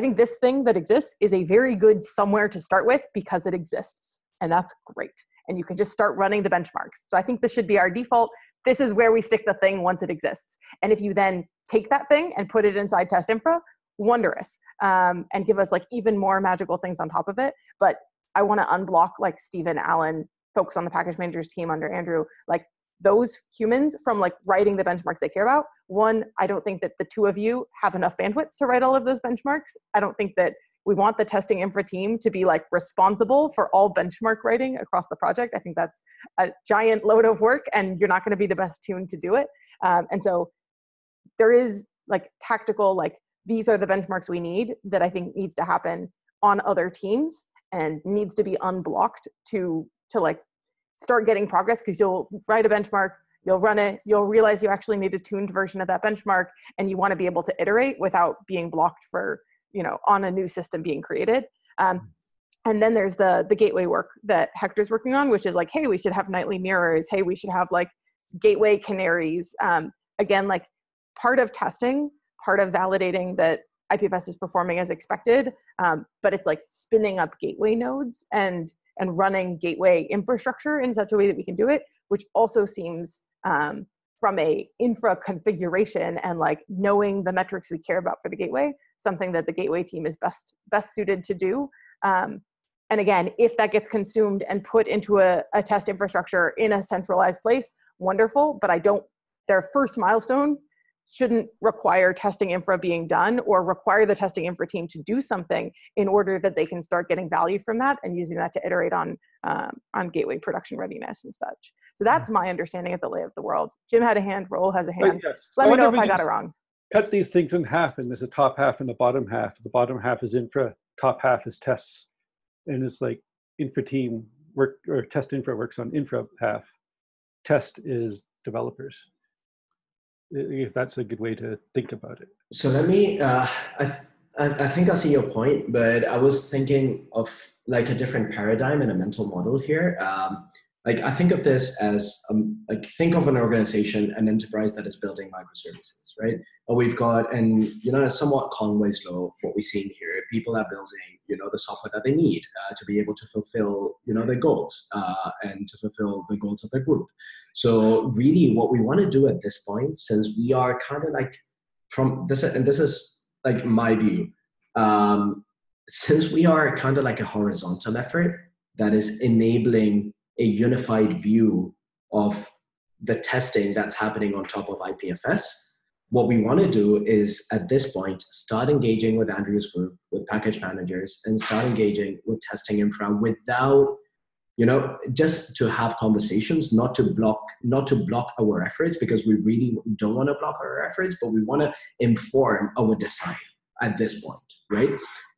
think this thing that exists is a very good somewhere to start with because it exists, and that's great. And you can just start running the benchmarks. So I think this should be our default. This is where we stick the thing once it exists. And if you then take that thing and put it inside test infra, wondrous, and give us like even more magical things on top of it. But I want to unblock like Steven, Alan, folks on the package managers team under Andrew, like those humans from like writing the benchmarks they care about. One, I don't think that the two of you have enough bandwidth to write all of those benchmarks. I don't think that we want the testing infra team to be like responsible for all benchmark writing across the project. I think that's a giant load of work, and you're not going to be the best tuned to do it. And so there is like tactical, like these are the benchmarks we need, that I think needs to happen on other teams and needs to be unblocked to like start getting progress, because you'll write a benchmark, you'll run it, you'll realize you actually need a tuned version of that benchmark, and you want to be able to iterate without being blocked for, you know, on a new system being created. And then there's the gateway work that Hector's working on, which is like, hey, we should have nightly mirrors. Hey, we should have like gateway canaries. Again, like part of testing, part of validating that IPFS is performing as expected, but it's like spinning up gateway nodes and running gateway infrastructure in such a way that we can do it, which also seems from a infra configuration and like knowing the metrics we care about for the gateway, something that the gateway team is best suited to do. And again, if that gets consumed and put into a test infrastructure in a centralized place, wonderful, but their first milestone shouldn't require testing infra being done or require the testing infra team to do something in order that they can start getting value from that and using that to iterate on gateway production readiness and such. So that's my understanding of the lay of the world. Jim had a hand, Raoul has a hand. Yes. Let me know if I got it wrong. Cut these things in half, and there's a top half and the bottom half. The bottom half is infra, top half is tests. And it's like infra team work, or test infra works on infra half. Test is developers, if that's a good way to think about it. So let me, I think I see your point, but I was thinking of like a different paradigm and a mental model here. Like I think of this as, like think of an organization, an enterprise that is building microservices, right? Or we've got, and you know, somewhat Conway's Law, what we're seeing here, people are building, you know, the software that they need to be able to fulfill, you know, their goals and to fulfill the goals of their group. So really what we want to do at this point, since we are kind of like from this, and this is like my view, since we are kind of like a horizontal effort that is enabling a unified view of the testing that's happening on top of IPFS. What we want to do is, at this point, start engaging with Andrew's group, with package managers, and start engaging with testing infra without, you know, just to have conversations, not to block our efforts, because we really don't want to block our efforts, but we want to inform our design at this point, right?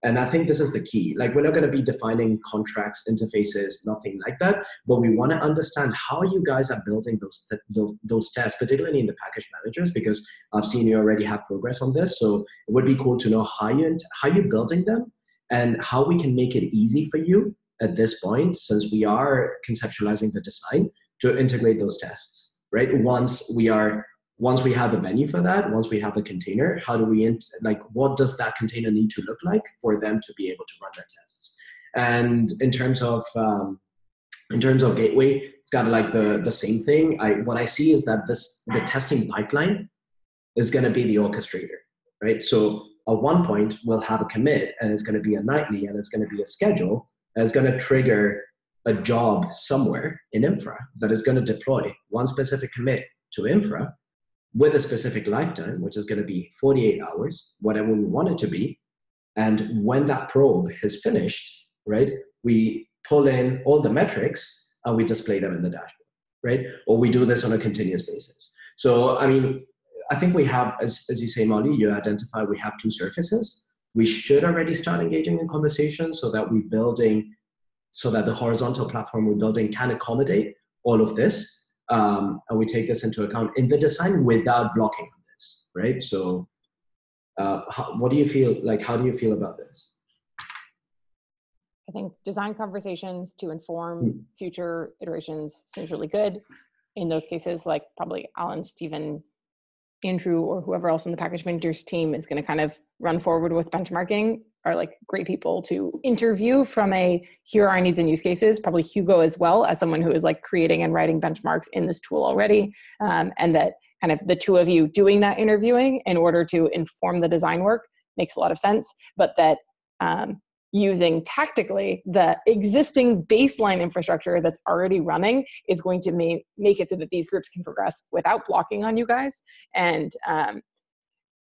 And I think this is the key. Like, we're not going to be defining contracts, interfaces, nothing like that, but we want to understand how you guys are building those tests, particularly in the package managers, because I've seen you already have progress on this. So it would be cool to know how you're building them and how we can make it easy for you at this point, since we are conceptualizing the design, to integrate those tests, right? Once we have the venue for that, once we have the container, how do we, like, what does that container need to look like for them to be able to run their tests? And in terms of Gateway, it's kind of like the same thing. What I see is that the testing pipeline is going to be the orchestrator, right? So at one point, we'll have a commit, and it's going to be a nightly, and it's going to be a schedule, and it's going to trigger a job somewhere in infra that is going to deploy one specific commit to infra, with a specific lifetime, which is going to be 48 hours, whatever we want it to be. And when that probe is finished, right, we pull in all the metrics and we display them in the dashboard, right? Or we do this on a continuous basis. So, I mean, I think we have, as you say, Molly, you identify we have two surfaces. We should already start engaging in conversations so that the horizontal platform we're building can accommodate all of this. And we take this into account in the design without blocking this, right? So how do you feel about this? I think design conversations to inform future iterations seems really good. In those cases, like probably Alan, Steven, Andrew, or whoever else in the package managers team is going to kind of run forward with benchmarking, are like great people to interview from a, here are our needs and use cases, probably Hugo as well, as someone who is like creating and writing benchmarks in this tool already. And that kind of the two of you doing that interviewing in order to inform the design work makes a lot of sense, but that using tactically the existing baseline infrastructure that's already running is going to make it so that these groups can progress without blocking on you guys. And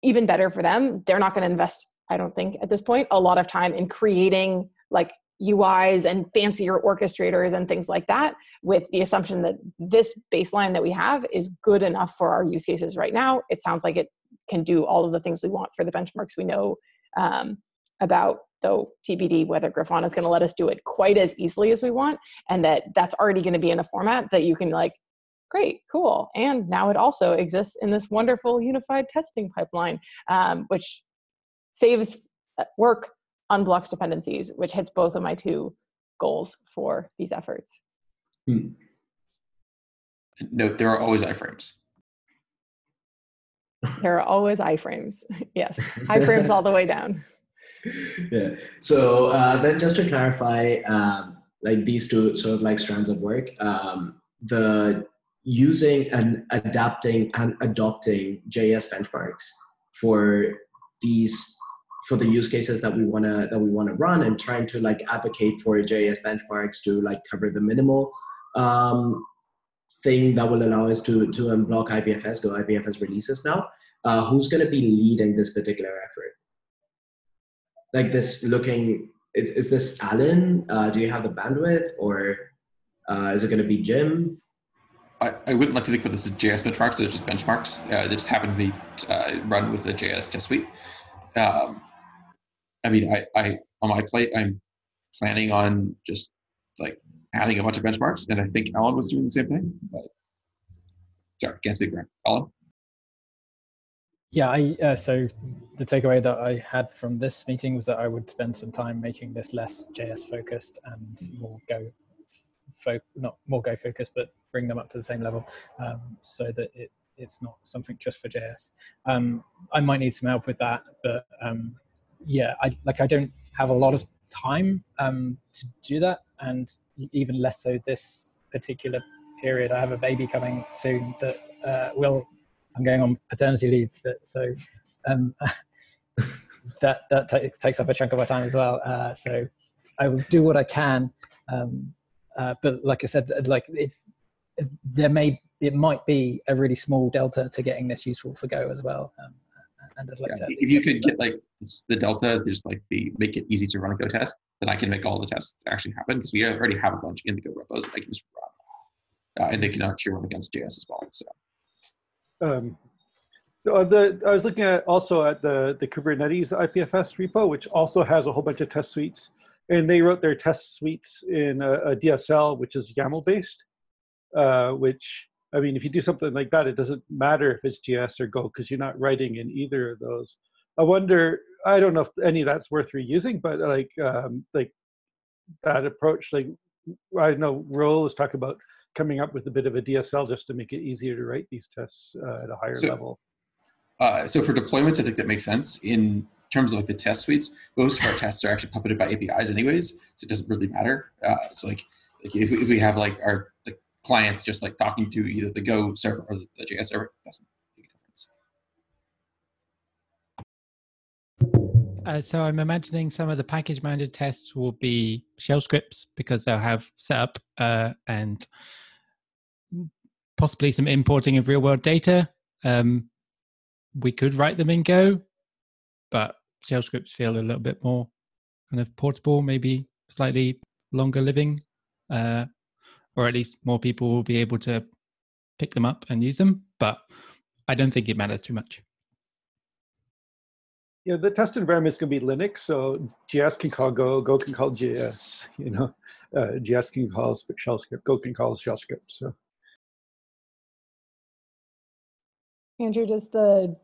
even better for them, they're not gonna invest, I don't think at this point, a lot of time in creating like UIs and fancier orchestrators and things like that, with the assumption that this baseline that we have is good enough for our use cases right now. It sounds like it can do all of the things we want for the benchmarks we know about, though TBD whether Grafana is going to let us do it quite as easily as we want, and that's already going to be in a format that you can like, great, cool. And now it also exists in this wonderful unified testing pipeline, which saves work, unblocks dependencies, which hits both of my two goals for these efforts. No, there are always iframes. There are always iframes, yes. Iframes all the way down. Yeah, so then just to clarify, like these two sort of like strands of work, the using and adapting and adopting JS benchmarks for the use cases that we wanna run, and trying to like advocate for JS benchmarks to like cover the minimal thing that will allow us to unblock IPFS, go IPFS releases now. Who's gonna be leading this particular effort? Like this looking, is this Alan? Do you have the bandwidth, or is it gonna be Jim? I wouldn't like to think of this as JS benchmarks, they're just benchmarks. They just happen to be run with a JS test suite. I mean, I on my plate, I'm planning on just like adding a bunch of benchmarks, and I think Alan was doing the same thing, but Sorry, guess big room. Alan? Yeah, so the takeaway that I had from this meeting was that I would spend some time making this less JS focused and more Go, not more Go focused, but bring them up to the same level, so that it's not something just for JS. I might need some help with that, but yeah, I don't have a lot of time to do that, and even less so this particular period. I have a baby coming soon that I'm going on paternity leave, so that takes up a chunk of my time as well. So I will do what I can, but like I said, like it might be a really small delta to getting this useful for Go as well. And like yeah, if you could get like the delta, just like make it easy to run a Go test, then I can make all the tests actually happen, because we already have a bunch in the Go repos that I can just run, and they can actually run against JS as well. So. I was looking at also at the Kubernetes IPFS repo, which also has a whole bunch of test suites, and they wrote their test suites in a DSL, which is YAML based. Which, I mean, if you do something like that, it doesn't matter if it's JS or Go, because you're not writing in either of those. I wonder, I don't know if any of that's worth reusing, but like that approach, like I know Raoul was talking about coming up with a bit of a DSL just to make it easier to write these tests at a higher level. So for deployments, I think that makes sense. In terms of like the test suites, most of our tests are actually puppeted by APIs anyways, so it doesn't really matter. So like if we have like our clients just like talking to either the Go server or the JS server, it doesn't make a difference. So I'm imagining some of the package manager tests will be shell scripts, because they'll have setup and possibly some importing of real world data. We could write them in Go, but shell scripts feel a little bit more kind of portable, maybe slightly longer living, or at least more people will be able to pick them up and use them, but I don't think it matters too much. Yeah, the test environment is going to be Linux, so JS can call Go, Go can call JS, you know, JS can call shell script, Go can call shell script, so. Andrew, does the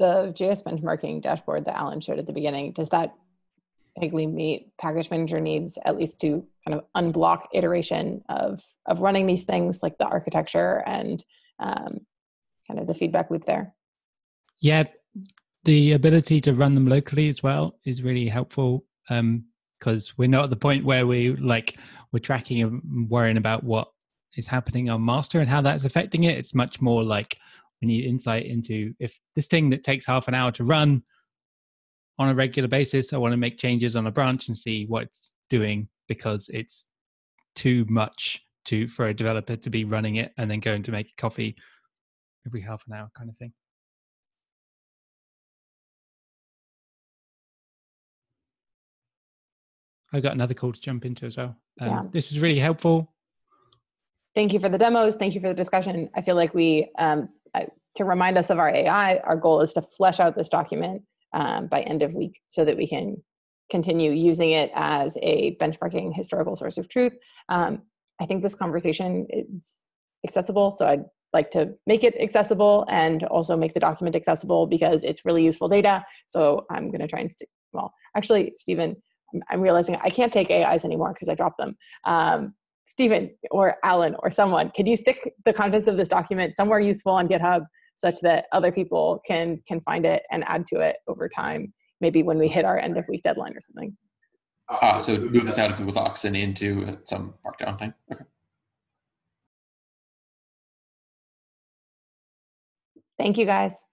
JS benchmarking dashboard that Alan showed at the beginning, does that vaguely meet package manager needs, at least to kind of unblock iteration of running these things, like the architecture and kind of the feedback loop there? Yeah, the ability to run them locally as well is really helpful, because we're not at the point where we're tracking and worrying about what is happening on master and how that's affecting it. It's much more like we need insight into, if this thing that takes half an hour to run on a regular basis, I want to make changes on a branch and see what it's doing, because it's too much for a developer to be running it and then going to make coffee every half an hour kind of thing. I've got another call to jump into as well. Yeah. This is really helpful. Thank you for the demos. Thank you for the discussion. I feel like we, to remind us of our AI, our goal is to flesh out this document by end of week, so that we can continue using it as a benchmarking historical source of truth. I think this conversation is accessible, so I'd like to make it accessible and also make the document accessible, because it's really useful data. So I'm going to try and stick, well, actually, Steven, I'm realizing I can't take AIs anymore because I dropped them. Steven or Alan or someone, could you stick the contents of this document somewhere useful on GitHub, such that other people can find it and add to it over time, maybe when we hit our end of week deadline or something? So move this out of Google Docs and into some Markdown thing. Okay. Thank you, guys.